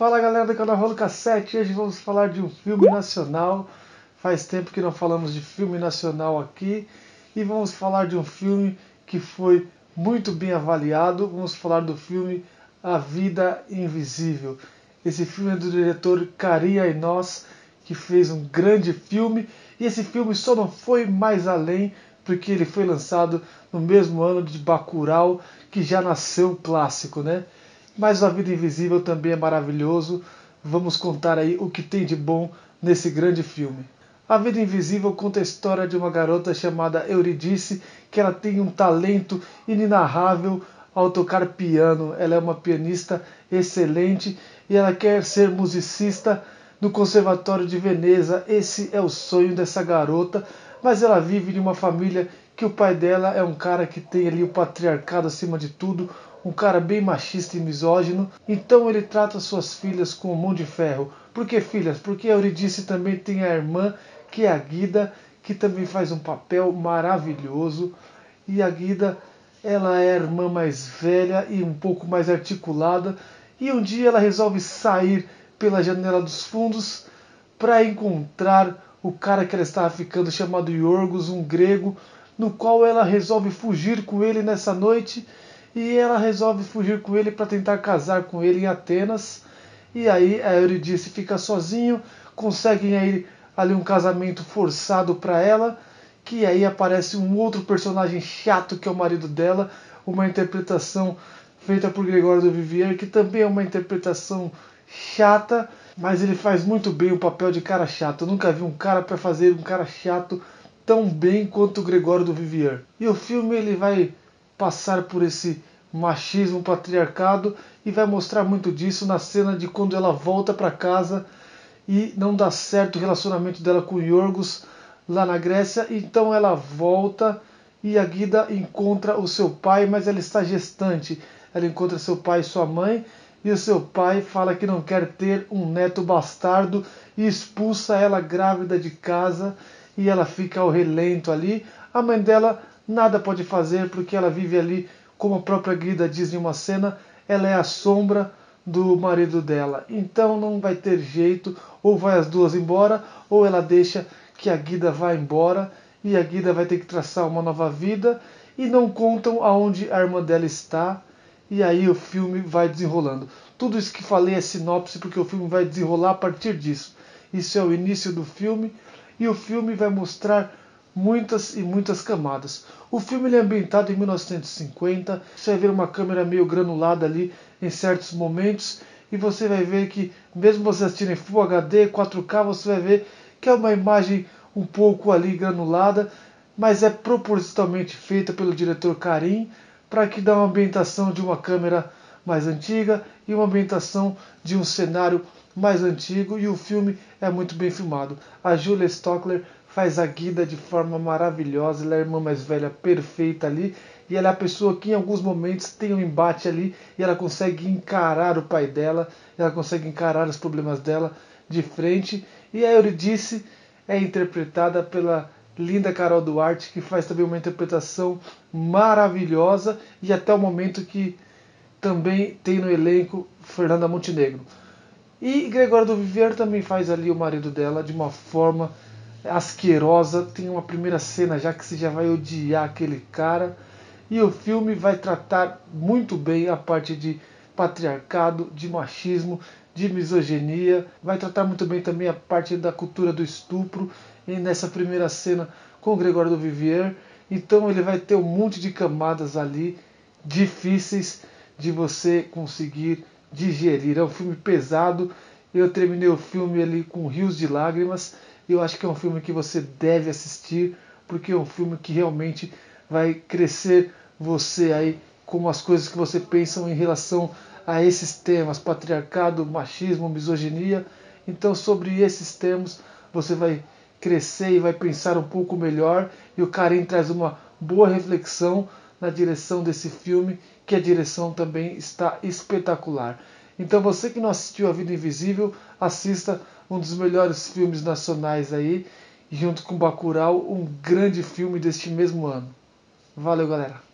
Fala galera do canal Rolo Cassete, hoje vamos falar de um filme nacional. Faz tempo que não falamos de filme nacional aqui. E vamos falar de um filme que foi muito bem avaliado. Vamos falar do filme A Vida Invisível. Esse filme é do diretor Karim Aïnouz, que fez um grande filme. E esse filme só não foi mais além porque ele foi lançado no mesmo ano de Bacurau, que já nasceu um clássico, né? Mas A Vida Invisível também é maravilhoso. Vamos contar aí o que tem de bom nesse grande filme. A Vida Invisível conta a história de uma garota chamada Eurídice, que ela tem um talento inenarrável ao tocar piano. Ela é uma pianista excelente e ela quer ser musicista no Conservatório de Veneza. Esse é o sonho dessa garota, mas ela vive em uma família que o pai dela é um cara que tem ali o patriarcado acima de tudo, um cara bem machista e misógino, então ele trata suas filhas com mão de ferro. Por que filhas? Porque a Eurídice também tem a irmã, que é a Guida, que também faz um papel maravilhoso. E a Guida, ela é a irmã mais velha e um pouco mais articulada, e um dia ela resolve sair pela janela dos fundos para encontrar o cara que ela estava ficando, chamado Yorgos, um grego, no qual ela resolve fugir com ele nessa noite. E ela resolve fugir com ele para tentar casar com ele em Atenas. E aí a Eurídice fica sozinho, conseguem aí, ali um casamento forçado para ela, que aí aparece um outro personagem chato que é o marido dela, uma interpretação feita por Gregório Duvivier, que também é uma interpretação chata, mas ele faz muito bem o papel de cara chato. Eu nunca vi um cara para fazer um cara chato tão bem quanto o Gregório Duvivier. E o filme ele vai passar por esse machismo, patriarcado, e vai mostrar muito disso na cena de quando ela volta para casa e não dá certo o relacionamento dela com Yorgos lá na Grécia. Então ela volta e a Guida encontra o seu pai, mas ela está gestante. Ela encontra seu pai e sua mãe, e o seu pai fala que não quer ter um neto bastardo e expulsa ela grávida de casa, e ela fica ao relento ali. A mãe dela nada pode fazer, porque ela vive ali, como a própria Guida diz em uma cena, ela é a sombra do marido dela. Então não vai ter jeito, ou vai as duas embora, ou ela deixa que a Guida vá embora, e a Guida vai ter que traçar uma nova vida, e não contam aonde a irmã dela está, e aí o filme vai desenrolando. Tudo isso que falei é sinopse, porque o filme vai desenrolar a partir disso. Isso é o início do filme, e o filme vai mostrar muitas e muitas camadas. O filme ele é ambientado em 1950, você vai ver uma câmera meio granulada ali em certos momentos, e você vai ver que, mesmo você assistindo em Full HD, 4K, você vai ver que é uma imagem um pouco ali granulada, mas é propositalmente feita pelo diretor Karim, para que dá uma ambientação de uma câmera mais antiga e uma ambientação de um cenário mais antigo, e o filme é muito bem filmado. A Julia Stöckler faz a Guida de forma maravilhosa, ela é a irmã mais velha perfeita ali, e ela é a pessoa que em alguns momentos tem um embate ali, e ela consegue encarar o pai dela, ela consegue encarar os problemas dela de frente. E a Eurídice é interpretada pela linda Carol Duarte, que faz também uma interpretação maravilhosa, e até o momento que também tem no elenco Fernanda Montenegro. E Gregório Duvivier também faz ali o marido dela de uma forma asquerosa, tem uma primeira cena já que você já vai odiar aquele cara, e o filme vai tratar muito bem a parte de patriarcado, de machismo, de misoginia, vai tratar muito bem também a parte da cultura do estupro, e nessa primeira cena com o Gregório Duvivier. Então ele vai ter um monte de camadas ali difíceis de você conseguir digerir, é um filme pesado. Eu terminei o filme ali com rios de lágrimas. Eu acho que é um filme que você deve assistir, porque é um filme que realmente vai crescer você aí com as coisas que você pensa em relação a esses temas, patriarcado, machismo, misoginia. Então sobre esses temas você vai crescer e vai pensar um pouco melhor, e o Karim traz uma boa reflexão na direção desse filme, que a direção também está espetacular. Então você que não assistiu A Vida Invisível, assista um dos melhores filmes nacionais aí, junto com Bacurau, um grande filme deste mesmo ano. Valeu, galera!